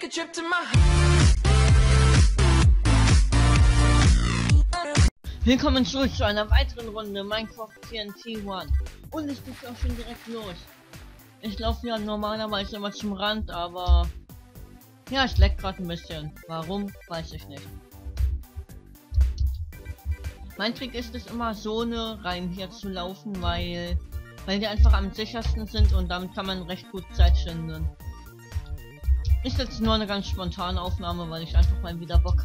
take a trip to my... Willkommen zurück zu einer weiteren Runde Minecraft TNT One. Und es geht auch schon direkt los. Ich laufe ja normalerweise immer zum Rand, aber... ja, es leckt gerade ein bisschen. Warum, weiß ich nicht. Mein Trick ist es immer, so eine Reihen hier zu laufen, weil die einfach am sichersten sind und damit kann man recht gut Zeit schinden. Ist jetzt nur eine ganz spontane Aufnahme, weil ich einfach mal wieder Bock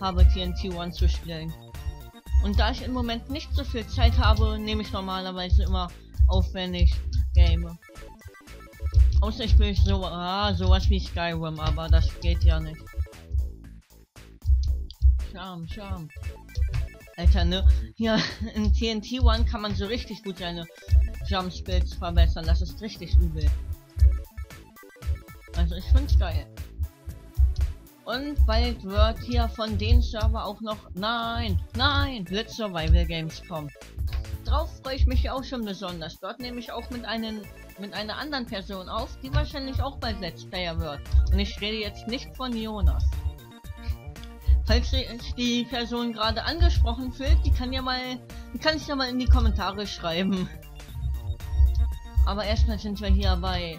habe, TNT One zu spielen. Und da ich im Moment nicht so viel Zeit habe, nehme ich normalerweise immer auf, wenn ich game. Außer ich spiele sowas wie Skyrim, aber das geht ja nicht. Scham. Alter, ne? Hier in TNT One kann man so richtig gut seine Jump Skills verbessern. Das ist richtig übel. Also ich find's geil. Und bald wird hier von den Server auch noch Let's Survival Games kommen. Drauf freue ich mich auch schon besonders. Dort nehme ich auch mit einer anderen Person auf, die wahrscheinlich auch bald Let's Player wird. Und ich rede jetzt nicht von Jonas. Falls sich die Person gerade angesprochen fühlt, die kann ich ja mal in die Kommentare schreiben. Aber erstmal sind wir hier bei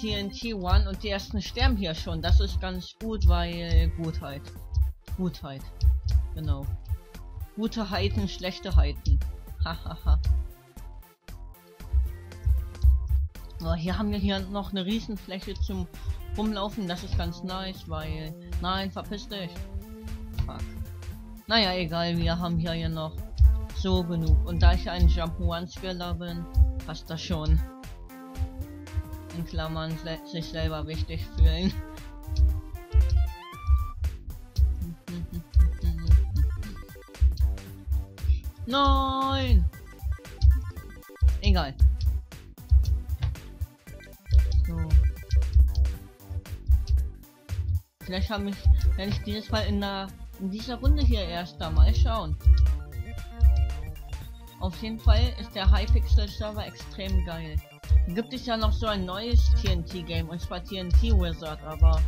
TNT One und die ersten sterben hier schon. Das ist ganz gut, weil Gutheit. Genau. Gute Heiten, schlechte Heiten. Hahaha. So, hier haben wir noch eine Riesenfläche zum Rumlaufen. Das ist ganz nice, weil... nein, verpiss dich. Fuck. Naja, egal, wir haben hier ja noch so genug. Und da ich ein Jump'n'Run-Spieler bin, passt das schon. In Klammern, sich selber wichtig fühlen. Nein! Egal. So. Vielleicht werde ich dieses Mal in dieser Runde hier erst einmal schauen. Auf jeden Fall ist der Hypixel-Server extrem geil. Gibt es ja noch so ein neues TNT-Game, und zwar TNT-Wizard, aber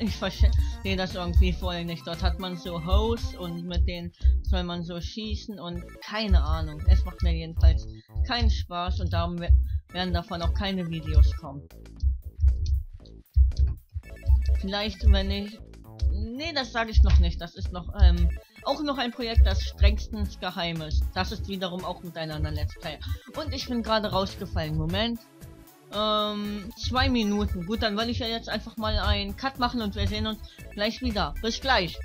ich verstehe das irgendwie voll nicht. Dort hat man so Hosts und mit denen soll man so schießen und keine Ahnung. Es macht mir jedenfalls keinen Spaß und darum werden davon auch keine Videos kommen. Vielleicht, wenn ich... nee, das sage ich noch nicht. Das ist noch auch noch ein Projekt, das strengstens geheim ist. Das ist wiederum auch miteinander Let's Play. Und ich bin gerade rausgefallen. Moment. 2 Minuten. Gut, dann will ich ja jetzt einfach mal einen Cut machen und wir sehen uns gleich wieder. Bis gleich.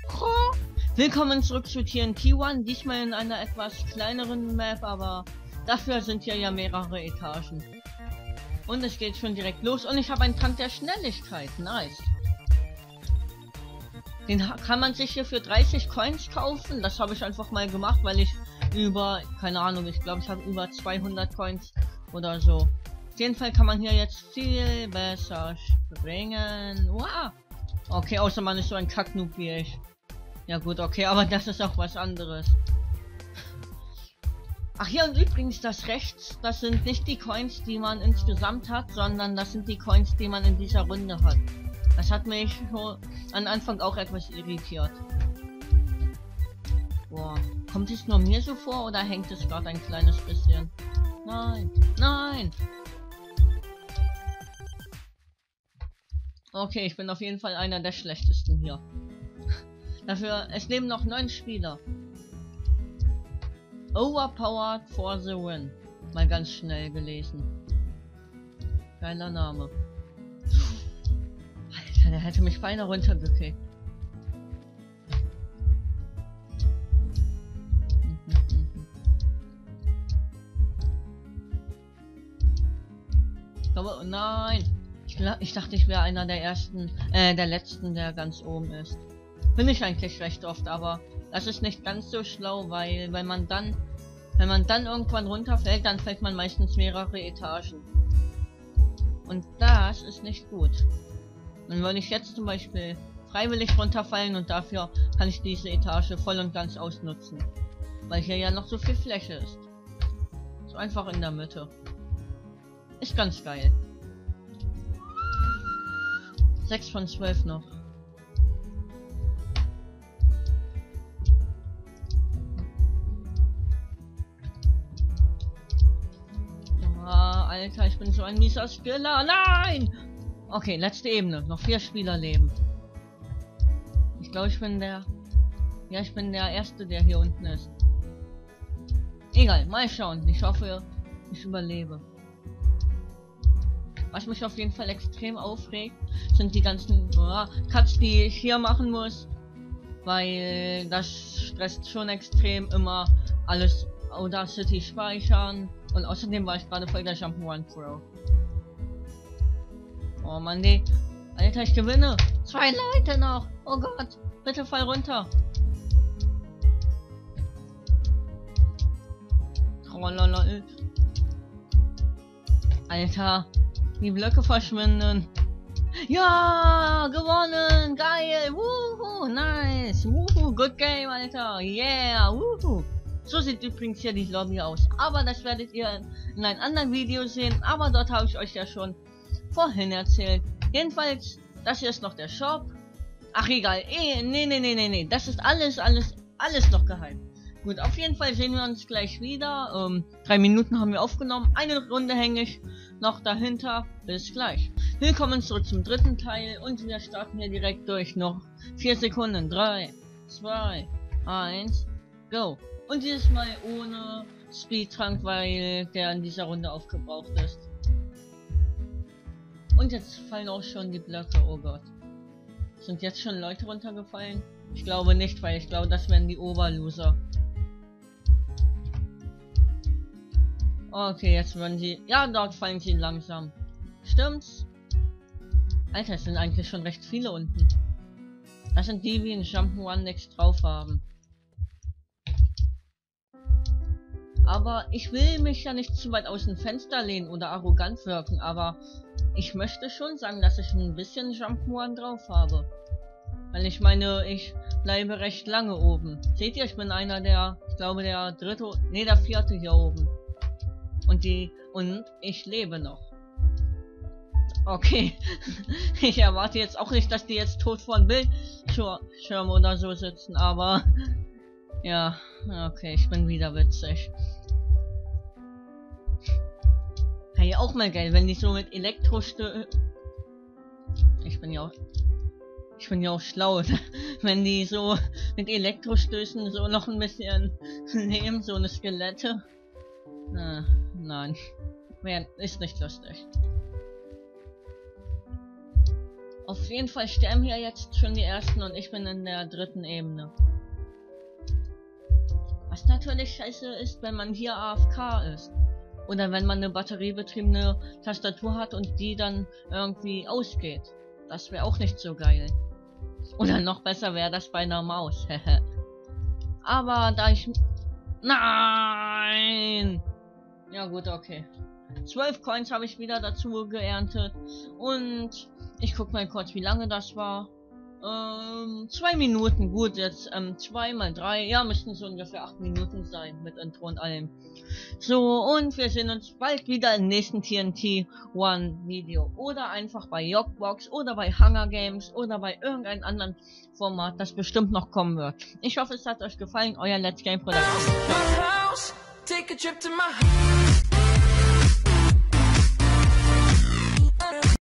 Willkommen zurück zu TNT One. Diesmal in einer etwas kleineren Map, aber dafür sind hier ja mehrere Etagen. Und es geht schon direkt los. Und ich habe einen Tank der Schnelligkeit. Nice. Den kann man sich hier für 30 Coins kaufen. Das habe ich einfach mal gemacht, weil ich über, keine Ahnung, ich glaube ich habe über 200 Coins oder so. Auf jeden Fall kann man hier jetzt viel besser springen. Wow. Okay, außer man ist so ein Kacknoob wie ich. Ja gut, okay, aber das ist auch was anderes. Ach ja, und übrigens das rechts, das sind nicht die Coins, die man insgesamt hat, sondern das sind die Coins, die man in dieser Runde hat. Das hat mich am Anfang auch etwas irritiert. Boah, kommt es nur mir so vor oder hängt es gerade ein kleines bisschen? Nein! Okay, ich bin auf jeden Fall einer der schlechtesten hier. Dafür, es leben noch 9 Spieler. Overpowered for the win. Mal ganz schnell gelesen. Geiler Name. Der hätte mich beinahe runtergekickt. Aber oh nein! Ich dachte, ich wäre einer der ersten, der letzten, der ganz oben ist. Bin ich eigentlich recht oft, aber das ist nicht ganz so schlau, weil wenn man dann irgendwann runterfällt, dann fällt man meistens mehrere Etagen. Und das ist nicht gut. Dann würde ich jetzt zum Beispiel freiwillig runterfallen und dafür kann ich diese Etage voll und ganz ausnutzen. Weil hier ja noch so viel Fläche ist. So einfach in der Mitte. Ist ganz geil. 6 von 12 noch. Alter, ich bin so ein mieser Spieler. Nein! Okay, letzte Ebene. Noch 4 Spieler leben. Ich glaube, ich bin der... Ja, ich bin der Erste, der hier unten ist. Egal, mal schauen. Ich hoffe, ich überlebe. Was mich auf jeden Fall extrem aufregt, sind die ganzen Cuts, die ich hier machen muss. Weil das stresst schon extrem, immer alles Audacity speichern. Und außerdem war ich gerade voll der Jump'n'Run Pro. Oh Mann, nee. Alter, ich gewinne. 2 Leute noch. Oh Gott. Bitte fall runter. Trollolol. Alter. Die Blöcke verschwinden. Ja, gewonnen. Geil. Wuhu. Nice. Wuhu. Good game, Alter. Yeah. Wuhu. So sieht übrigens hier die Lobby aus, aber das werdet ihr in einem anderen Video sehen, aber dort habe ich euch ja schon vorhin erzählt. Jedenfalls, das hier ist noch der Shop. Ach egal, nee, das ist alles noch geheim. Gut, auf jeden Fall sehen wir uns gleich wieder. 3 Minuten haben wir aufgenommen, eine Runde hänge ich noch dahinter. Bis gleich. Willkommen zurück zum dritten Teil und wir starten hier direkt durch. Noch 4 Sekunden, 3, 2, 1, go. Und dieses Mal ohne Speedtrank, weil der in dieser Runde aufgebraucht ist. Und jetzt fallen auch schon die Blöcke, oh Gott. Sind jetzt schon Leute runtergefallen? Ich glaube nicht, weil ich glaube, das wären die Oberloser. Okay, jetzt werden sie... Ja, dort fallen sie langsam. Stimmt's? Alter, es sind eigentlich schon recht viele unten. Das sind die, die in Jump'n'Run nichts drauf haben. Aber ich will mich ja nicht zu weit aus dem Fenster lehnen oder arrogant wirken, aber ich möchte schon sagen, dass ich ein bisschen Jump'n'Run drauf habe. Weil ich meine, ich bleibe recht lange oben. Seht ihr, ich bin einer der, ich glaube der dritte, nee der vierte hier oben. Und ich lebe noch. Okay, ich erwarte jetzt auch nicht, dass die jetzt tot vor dem Bildschirm oder so sitzen, aber... Ja, okay, ich bin wieder witzig. Wäre ja auch mal geil, wenn die so mit Elektrostößen... Ich bin ja auch schlau. Wenn die so mit Elektrostößen so noch ein bisschen nehmen, so eine Skelette. Nein. Ist nicht lustig. Auf jeden Fall sterben hier jetzt schon die ersten und ich bin in der dritten Ebene. Was natürlich scheiße ist, wenn man hier AFK ist. Oder wenn man eine batteriebetriebene Tastatur hat und die dann irgendwie ausgeht. Das wäre auch nicht so geil. Oder noch besser wäre das bei einer Maus. Aber da ich... Nein! Ja gut, okay. 12 Coins habe ich wieder dazu geerntet. Und ich guck mal kurz, wie lange das war. 2 Minuten, gut, jetzt 2 mal 3, ja, müssten so ungefähr 8 Minuten sein, mit Intro und allem. So, und wir sehen uns bald wieder im nächsten TNT One Video. Oder einfach bei Yogbox oder bei Hunger Games oder bei irgendeinem anderen Format, das bestimmt noch kommen wird. Ich hoffe, es hat euch gefallen, euer Let's Game Production.